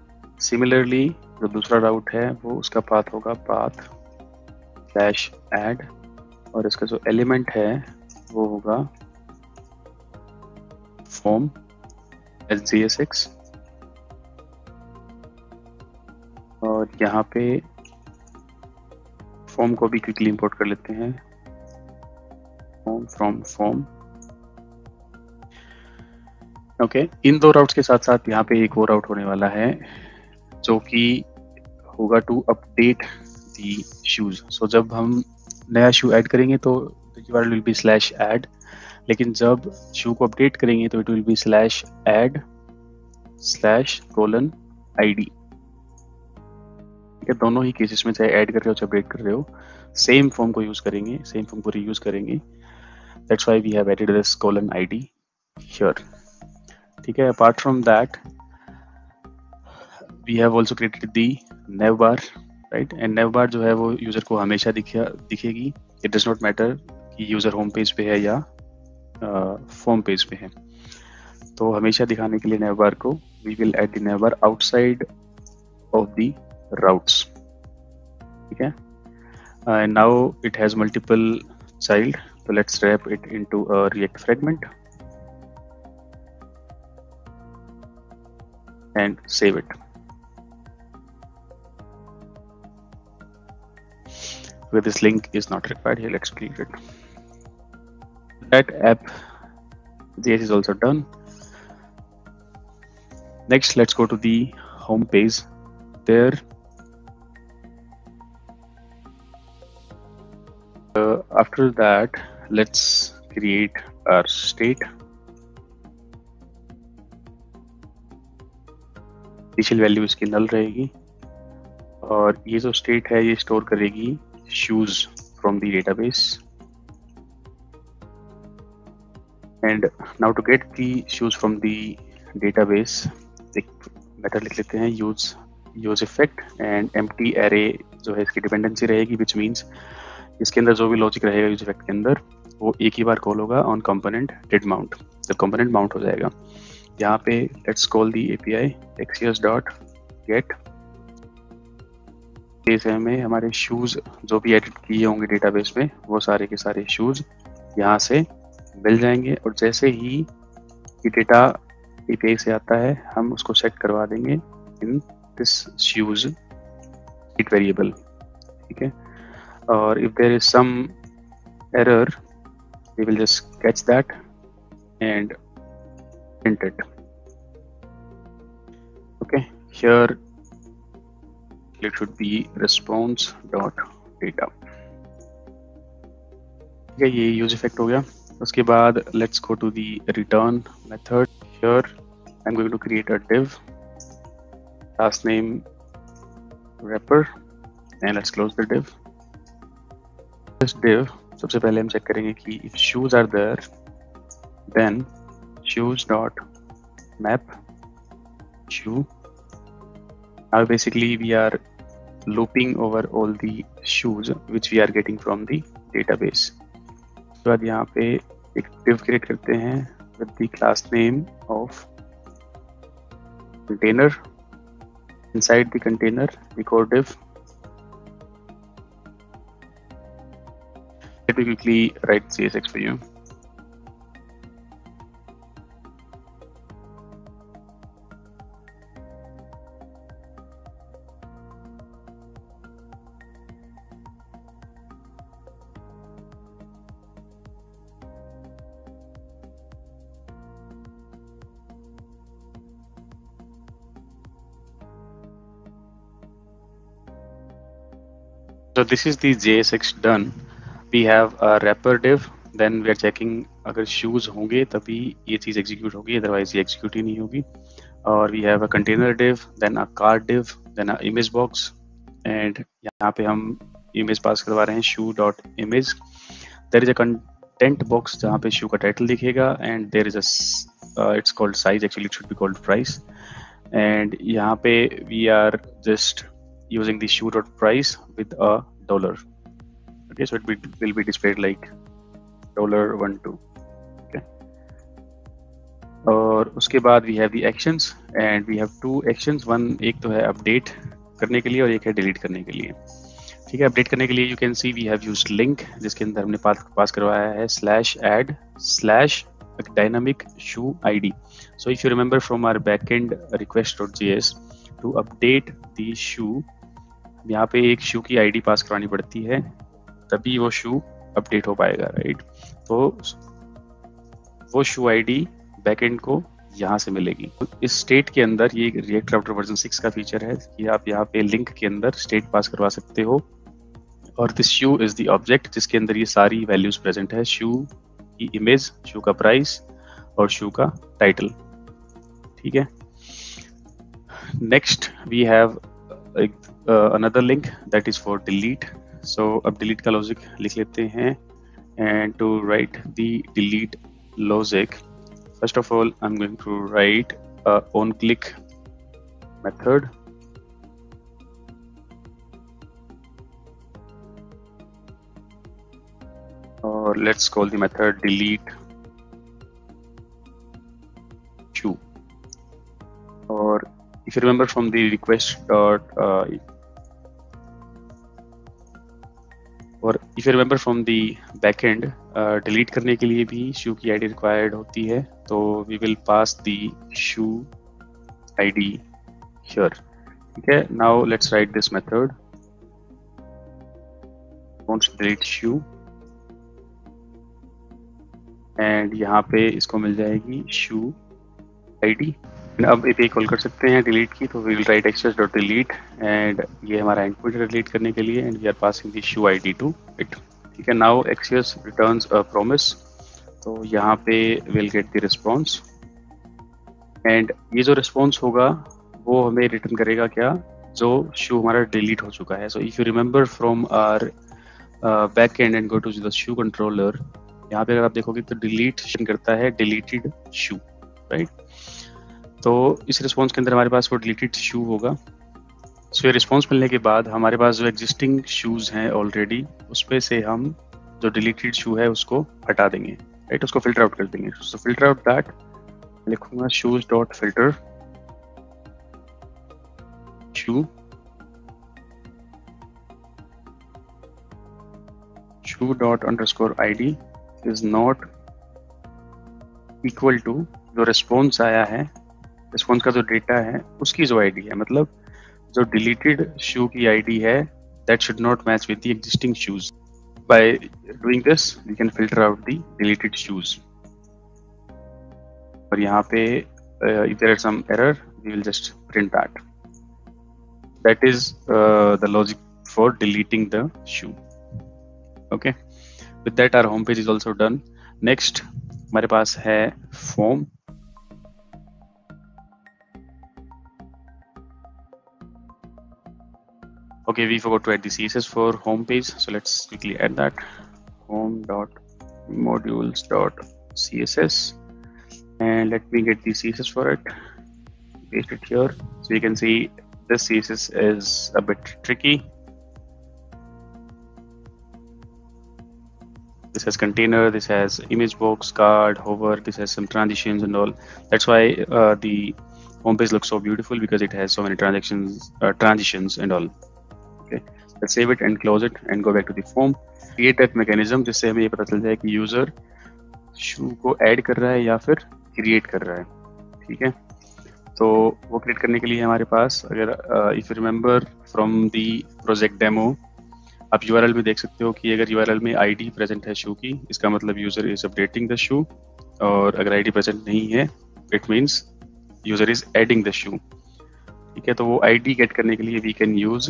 Similarly जो दूसरा राउट है वो उसका पाथ होगा पाथ स्लैश एड और इसका जो एलिमेंट है वो होगा फॉर्म एज JSX. और यहाँ पे फॉर्म को भी क्विकली इंपोर्ट कर लेते हैं, फॉर्म फ्रॉम फॉर्म. ओके, इन दो राउट्स के साथ साथ यहाँ पे एक और राउट होने वाला है जो कि होगा टू अपडेट दी शूज. सो जब हम नया शू ऐड करेंगे तो URL will be slash add, लेकिन जब शू को अपडेट करेंगे तो it will be slash add slash colon ID. दोनों ही केसेस में चाहे ऐड कर रहे हो चाहे अपडेट कर रहे हो सेम फॉर्म को यूज करेंगे, सेम फॉर्म को रीयूज करेंगे. That's why we have added this colon ID here. ठीक है, apart from that we have also created the navbar, right? And navbar जो है वो यूजर को हमेशा दिखेगी. It does not matter कि यूजर होम पेज पे है या फॉर्म पेज पे है. तो हमेशा दिखाने के लिए navbar को we will add the navbar outside of the routes. ठीक है? And now it has multiple child. So let's wrap it into a React fragment and save it. Where this link is not required, here let's click it. That app JS is also done. Next, let's go to the home page. There, after that, let's create our state. Initial value इसकी null रहेगी, और ये जो state है ये store करेगी shoes from the database. And now to get the shoes from the database, एक method लिख लेते हैं use effect and empty array जो है इसकी dependency रहेगी, which means इसके अंदर जो भी logic रहेगा use effect के अंदर वो एक ही बार call होगा on component did mount. जब component mount हो जाएगा यहाँ पे let's call the API axios dot get. जैसे हमें हमारे शूज जो भी एडिट किए होंगे डेटाबेस में वो सारे के सारे शूज यहाँ से मिल जाएंगे, और जैसे ही ये डेटा API से आता है हम उसको सेट करवा देंगे in this shoes it variable. ठीक है, और if there is some error we will just catch that and print it. Okay, here it should be response dot data. ठीक है, ये use effect हो गया. उसके बाद let's go to the return method. Here I'm going to create a div, last name wrapper, and let's close the div. This div, सबसे पहले हम चेक करेंगे कि if shoes are there, then shoes dot map shoe. Now basically we are looping over all the shoes which we are getting from the database. उसके बाद यहाँ पे एक div create करते हैं with the class name of container. Inside the container, the core div. Let me quickly write JSX for you. So this is the JSX done. We have a wrapper div. Then we are checking अगर shoes होंगे तभी ये चीज़ execute होगी, otherwise ये execute ही नहीं होगी. और we have a container div, then a card div, then a image box. And यहाँ पे हम image pass करवा रहे हैं shoe dot image. There is a content box जहाँ पे shoe का title दिखेगा, and there is a it's called size. Actually, it should be called price. And यहाँ पे we are just using the shoe.price with a $. Okay, so it will be displayed like $12. Okay. और उसके बाद we have the actions and we have two actions. One एक तो है update करने के लिए और एक है delete करने के लिए. ठीक है, update करने के लिए you can see we have used link जिसके अंदर हमने pass करवाया है /add/dynamic shoe id. So if you remember from our backend request.js to update the shoe, यहाँ पे एक shoe की ID पास करानी पड़ती है तभी वो shoe अपडेट हो पाएगा, राइट? तो वो shoe ID बैकएंड को यहाँ से मिलेगी. इस स्टेट के अंदर ये React Router वर्जन 6 का फीचर है कि आप यहाँ पे लिंक के अंदर स्टेट पास करवा सकते हो और दिस shoe इज द ऑब्जेक्ट जिसके अंदर ये सारी वैल्यूज प्रेजेंट है, shoe की इमेज, shoe का प्राइस और shoe का टाइटल. ठीक है, next we have another link that is for delete. So अब delete का logic लिख लेते हैं, and to write the delete logic, first of all I'm going to write a onClick method. Or let's call the method delete shoe. Or if you remember from the request dot or if you remember from the backend, delete करने के लिए भी shoe की ID required होती है, तो we will pass the shoe ID here. ठीक है, now let's write this method const delete shoe, and यहाँ पे इसको मिल जाएगी shoe ID. अब API कॉल कर सकते हैं डिलीट की, तो we will right axios.delete and ये हमारा एंड पॉइंट डिलीट करने के लिए, and we are passing the shoe ID to it. ठीक है, now axios returns a promise, तो यहाँ पे will get the response, and ये जो रिस्पॉन्स होगा वो हमें रिटर्न करेगा क्या, जो shoe हमारा डिलीट हो चुका है. So if you remember from our back end and go to the shoe controller, यहाँ पे अगर आप देखोगे तो डिलीट करता है डिलीटेड shoe, राइट? तो इस रिस्पॉन्स के अंदर हमारे पास वो डिलीटेड शू होगा. सो ये रिस्पॉन्स मिलने के बाद हमारे पास जो एग्जिस्टिंग शूज़ हैं ऑलरेडी, उसमें से हम जो डिलीटेड शू है उसको हटा देंगे, राइट? उसको फिल्टर आउट कर देंगे. सो फिल्टर आउट दैट लिखूंगा shoes dot filter shoe shoe dot underscore I D is not equal to जो रिस्पॉन्स आया है, रिस्पॉन्स का जो डेटा है उसकी जो आईडी है, मतलब जो डिलीटेड शू की आईडी है, that should not match with the existing shoes. By doing this we can filter out the deleted shoes. और यहाँ पे if there is some error we will just print that. That is the logic for deleting the shoe. Okay, with that our home page is also done. Next हमारे पास है form. Okay, we forgot to add the CSS for home page, so let's quickly add that. home.modules.css, and let me get the CSS for it, paste it here. So you can see this CSS is a bit tricky. This has container, this has image box, card, hover, this has some transitions and all. That's why the homepage looks so beautiful, because it has so many transitions and all. Okay, let's save it and close it and go back to the form. Create that mechanism जिससे हमें ये पता चल जाए कि user shoe को add कर रहा है या फिर create कर रहा है, ठीक है? तो वो create करने के लिए हमारे पास, अगर if you remember from the project demo, आप URL में देख सकते हो कि अगर URL में ID present है shoe की, इसका मतलब user is updating the shoe, और अगर ID present नहीं है, it means user is adding the shoe, ठीक है? तो वो ID get करने के लिए we can use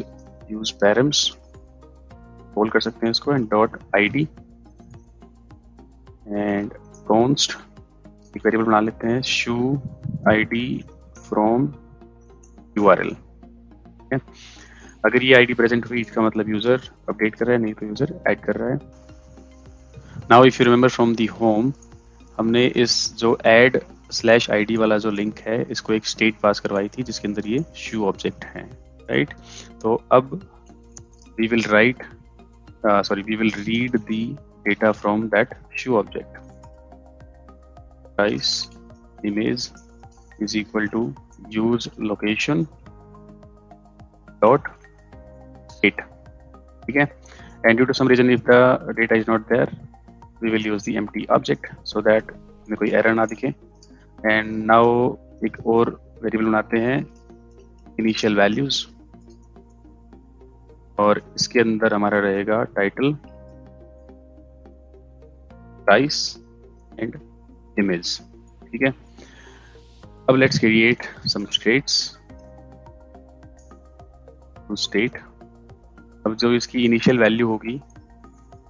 params, call कर सकते हैं इसको, and dot ID and const एक वेरिएबल बना लेते हैं, शू आईडी फ्रॉम यूआरएल, ठीक है? अगर ये आईडी प्रेजेंट हुई, इसका मतलब यूजर अपडेट कर रहा है, नहीं तो यूजर ऐड कर रहा है। Now if you remember from the home, हमने इस जो ऐड स्लैश आईडी वाला जो लिंक है, इसको एक स्टेट पास करवाई थी जिसके अंदर ये शू ऑब्जेक्ट है, राइट? तो अब we will read the data from that shoe object. Price image is equal to use location dot state. Okay, and due to some reason, if the data is not there, we will use the empty object so that हमें कोई error ना दिखे. And now एक और variable बनाते हैं initial values. और इसके अंदर हमारा रहेगा टाइटल, प्राइस एंड इमेज, ठीक है? अब let's create some states to state. अब जो इसकी इनिशियल वैल्यू होगी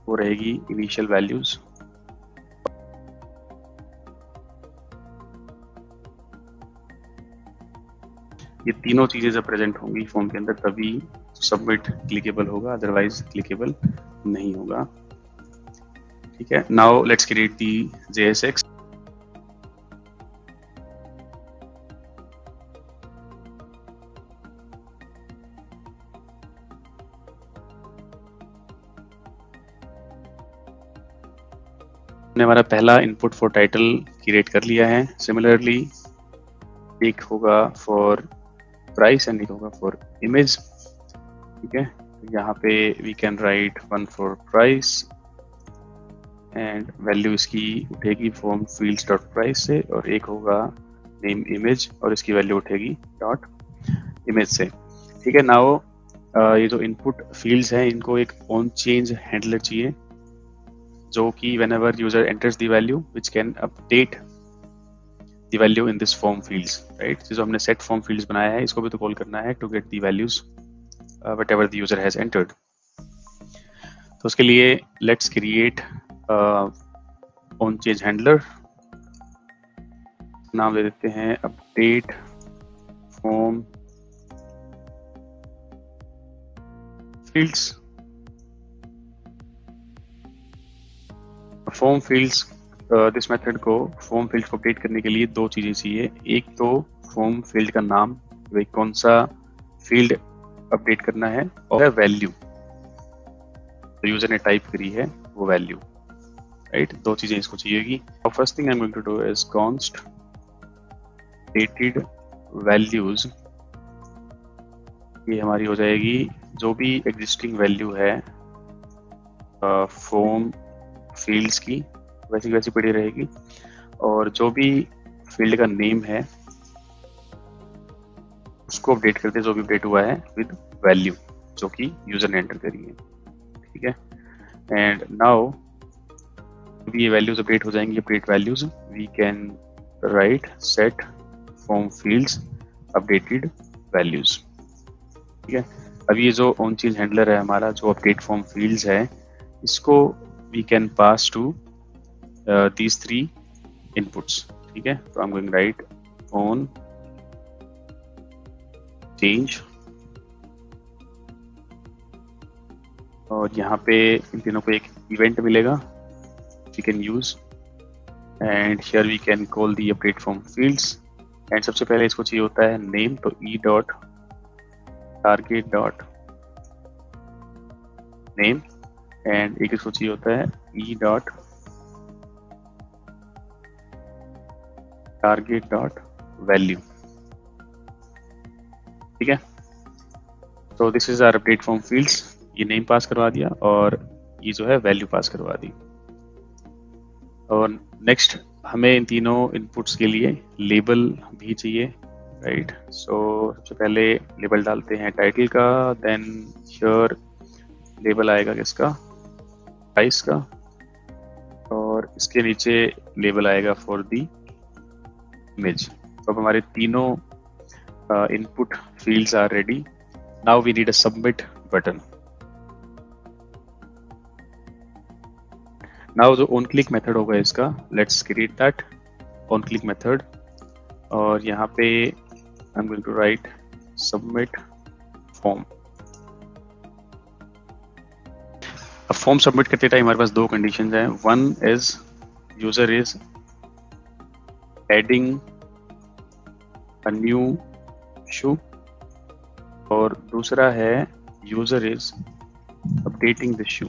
वो रहेगी इनिशियल वैल्यूज, ये तीनों चीजें जब प्रेजेंट होंगी फॉर्म के अंदर तभी सबमिट क्लिकेबल होगा, अदरवाइज क्लिकेबल नहीं होगा, ठीक है? Now let's create the JSX। हमने हमारा पहला इनपुट फॉर टाइटल क्रिएट कर लिया है। सिमिलरली एक होगा फॉर प्राइस एंड एक होगा फॉर इमेज, ठीक है? यहाँ पे we can write one for price and value इसकी उठेगी फॉर्म फील्ड्स डॉट प्राइस से, और एक होगा नेम इमेज और इसकी वैल्यू उठेगी डॉट इमेज से, ठीक है? नाउ ये जो इनपुट फील्ड्स हैं इनको एक ऑन चेंज हैंडलर चाहिए जो कि whenever user enters the value which can update the value in this form fields, right? जो हमने सेट फॉर्म फील्ड्स बनाया है इसको भी तो कॉल करना है to get the values whatever the user has entered. तो उसके लिए let's create on change handler, नाम दे देते हैं update form fields. form fields this method को form fields को update करने के लिए दो चीजें चाहिए, एक तो form field का नाम, वे कौन सा field अपडेट करना है, और वैल्यू तो यूजर ने टाइप करी है वो वैल्यू, राइट? दो चीजें इसको चाहिए होगी। First thing I am going to do is const updated values, ये हमारी हो जाएगी जो भी एग्जिस्टिंग वैल्यू है फॉर्म फील्ड्स की वैसी वैसी पड़ी रहेगी, और जो भी फील्ड का नेम है उसको अपडेट करते हैं जो भी अपडेट हुआ है विद वैल्यू जो कि यूजर ने एंटर करी है, ठीक है? एंड नाउ ये वैल्यूज अपडेट हो जाएंगी, update values, we can write set form fields updated values, ठीक है? अब ये जो ऑन चेंज हैंडलर है हमारा, जो अपडेट फॉर्म फील्ड्स है, इसको we can pass to these three inputs, ठीक है? तो I am going write on change और यहाँ पे इन तीनों को एक इवेंट मिलेगा we can use and here we can call the update from fields and सबसे पहले इसको चाहिए होता है नेम, तो ई dot target dot name and एक इसको चाहिए होता है ई डॉट टारगेट डॉट वैल्यू, ठीक है। तो this is our update from fields, ये नेम पास करवा दिया और ये जो है वैल्यू पास करवा दी। और नेक्स्ट हमें इन तीनों इनपुट्स के लिए लेबल भी चाहिए, राइट। सो सबसे पहले लेबल डालते हैं टाइटल का, देन श्योर लेबल आएगा किसका, प्राइस का, और इसके नीचे लेबल आएगा फॉर दी इमेज। तो अब हमारे तीनों input fields are ready. Now we need a submit button. Now जो ऑन क्लिक मेथड होगा इसका, let's create that on click method और यहाँ पे I am going to write submit form. अब फॉर्म सबमिट करते टाइम हमारे पास दो कंडीशंस हैं, one is user is adding a new issue और दूसरा है user is updating the issue,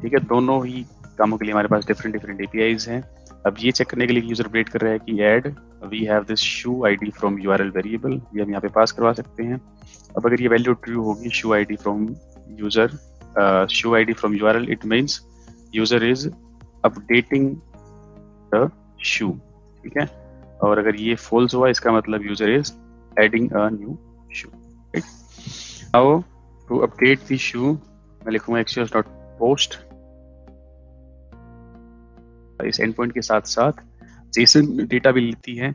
ठीक है। दोनों ही कामों के लिए हमारे पास डिफरेंट डिफरेंट एपीआईज हैं। अब ये चेक करने के लिए यूजर अपडेट कर रहा है कि add we have this shoe ID from URL variable, ये हम यहाँ पे पास करवा सकते हैं। अब अगर ये वैल्यू ट्रू होगी shoe ID from user shoe ID from URL, it means user is updating the shoe, ठीक है। और अगर ये फॉल्स हुआ इसका मतलब user is adding a new shoe, right. Now to update the shoe मैं लिखूंगा एक्सियोस डॉट पोस्ट, इस एंड पॉइंट के साथ साथ जेसन डेटा भी लेती है।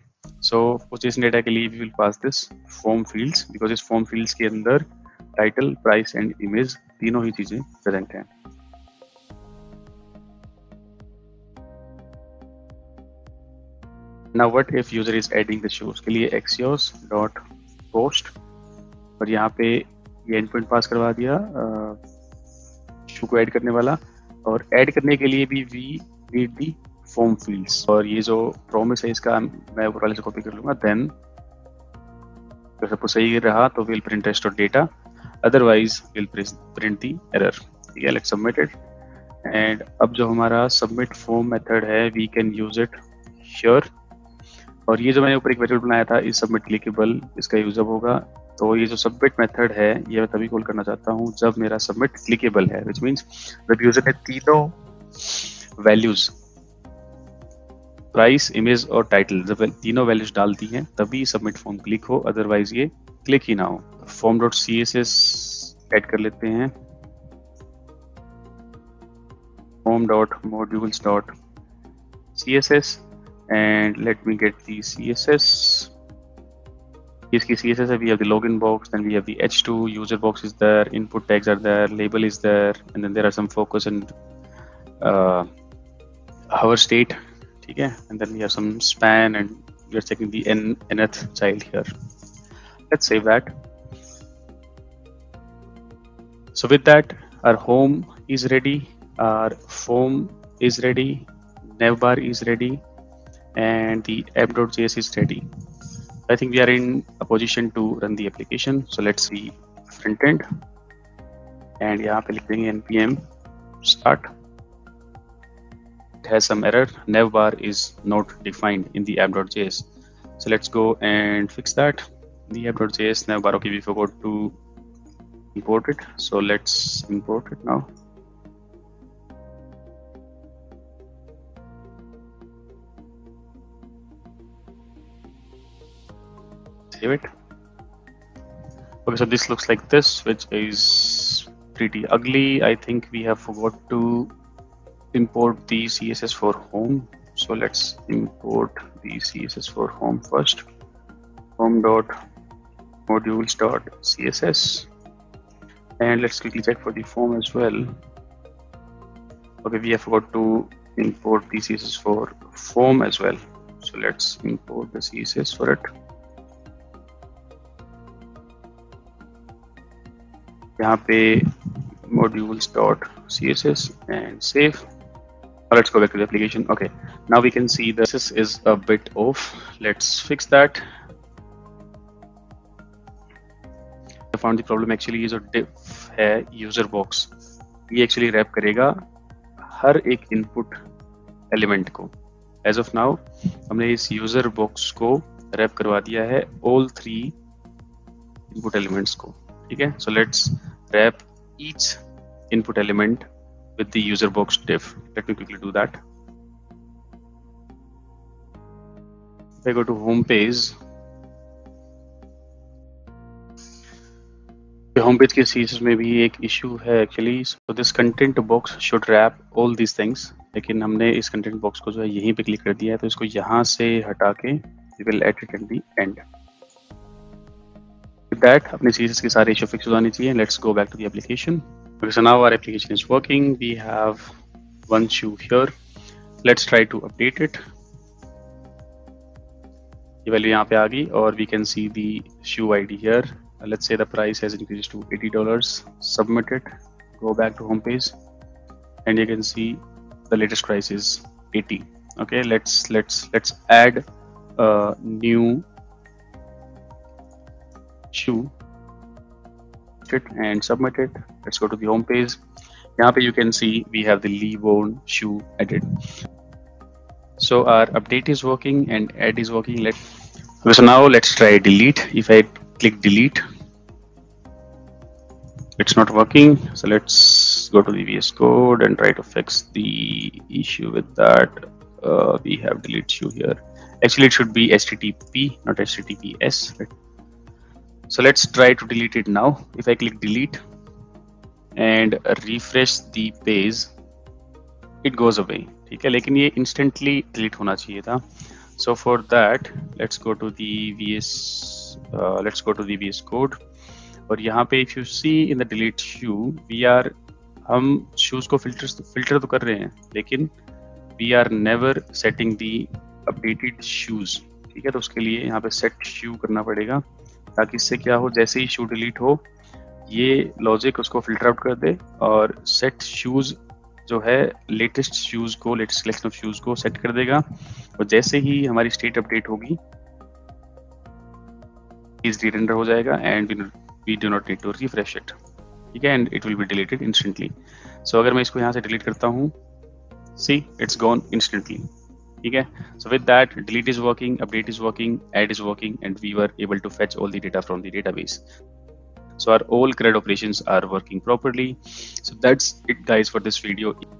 सो उस जेसन डेटा के लिए we will pass this form fields because इस फॉर्म फील्ड्स के अंदर टाइटल, प्राइस एंड इमेज तीनों ही चीजें प्रेजेंट हैं। Now what if user is adding the shoe, उसके लिए एक्सियोस डॉट पोस्ट और यहाँ पे ये एंड पॉइंट पास करवा दिया शो को ऐड करने वाला, और ऐड करने के लिए भी we read the form fields और ये जो प्रॉमिस है इसका मैं ऊपर वाले से कॉपी कर लूंगा। देन अगर सब कुछ सही रहा तो विल प्रिंट टेस्ट और data, otherwise will print the error, ठीक है। लेट्स सबमिट इट एंड अब जो हमारा सबमिट फॉर्म मेथड है we can use it sure, और ये जो मैंने ऊपर एक मेथड बनाया था इस सबमिट क्लिकेबल इसका यूजअप होगा। तो ये जो सबमिट मेथड है ये मैं तभी कॉल करना चाहता हूँ जब मेरा सबमिट क्लिकेबल है, विच मीन्स जब यूजर ने तीनों वैल्यूज प्राइस, इमेज और टाइटल जब तीनों वैल्यूज डालती हैं तभी सबमिट फॉर्म क्लिक हो, अदरवाइज ये क्लिक ही ना हो। Form dot C S S add कर लेते हैं, form dot modules dot C S S and let me get the C S S. इसकी सी एस एस है we have the log in box, then we have the H two, user box is there, input tags are there, label is there and then there are some focus and our state, ठीक है, and then we have some span and we are checking the nth child here. Let's save that. So with that our home is ready, our form is ready, navbar is ready and the app.js is ready. I think we are in a position to run the application. So let's see front end and यहाँ पे लिख देंगे npm start. Has some error, navbar is not defined in the app.js, so let's go and fix that. The app.js navbar, okay, we forgot to import it, so let's import it now. Save it. Okay, so this looks like this, which is pretty ugly. I think we have forgot to import the CSS for home, so let's import the CSS for home first. Home dot modules dot CSS, and let's quickly check for the form as well. Okay, we have got to import the CSS for form as well, so let's import the CSS for it. यहाँ पे modules.css and save. Let's go back to the application. Okay, now we can see this is a bit off. Let's fix that. I found the problem actually is a diff है user box. ये actually wrap करेगा हर एक input element को. As of now हमने इस user box को wrap करवा दिया है all three input elements को. ठीक है, so let's wrap each input element with the user box diff. Let me quickly do that. If I go to home page, the home page के CSS में भी एक issue है actually. So this content box should wrap all these things. लेकिन हमने इस content box को जो है यहीं पे क्लिक कर दिया है, तो इसको यहाँ से हटा के we will edit at the end. With that, अपने CSS के सारे issue fixes आने चाहिए. Let's go back to the application. Okay, so now our application is working. We have one shoe here. Let's try to update it. The value यहाँ पे आ गई, or we can see the shoe ID here. Let's say the price has increased to $80. Submit it. Go back to home page, and you can see the latest price is 80. Okay, let's add a new shoe it and submit it. Let's go to the home page. Yahan pe you can see we have the Leavon shoe added. So our update is working and add is working. So now let's try delete. If I click delete, it's not working. So let's go to the VS Code and try to fix the issue with that. We have delete shoe here. Actually it should be HTTP, not HTTPS. So let's try to delete it now. If I click delete and refresh the page, it goes away. ठीक है, लेकिन ये instantly delete होना चाहिए था. So for that, let's go to the VS Code. और यहाँ पे if you see in the delete shoe, हम shoes को filter तो कर रहे हैं, लेकिन we are never setting the updated shoes. ठीक है, तो उसके लिए यहाँ पे set shoe करना पड़ेगा, ताकि इससे क्या हो, जैसे ही शू डिलीट हो ये लॉजिक उसको फिल्टर आउट कर दे और सेट शूज़ जो है लेटेस्ट शूज़ को, लेटेस्ट सिलेक्शन ऑफ शूज़ को सेट कर देगा. और जैसे ही हमारी स्टेट अपडेट होगी इस रीरेंडर हो जाएगा and we do not need to refresh it. ठीक है, and it will be deleted instantly. So अगर मैं इसको यहाँ से डिलीट करता हूँ, सी इट्स गॉन इंस्टेंटली. ठीक है, so with that delete is working, update is working, add is working, and we were able to fetch all the data from the database. So our all CRUD operations are working properly. So that's it guys for this video.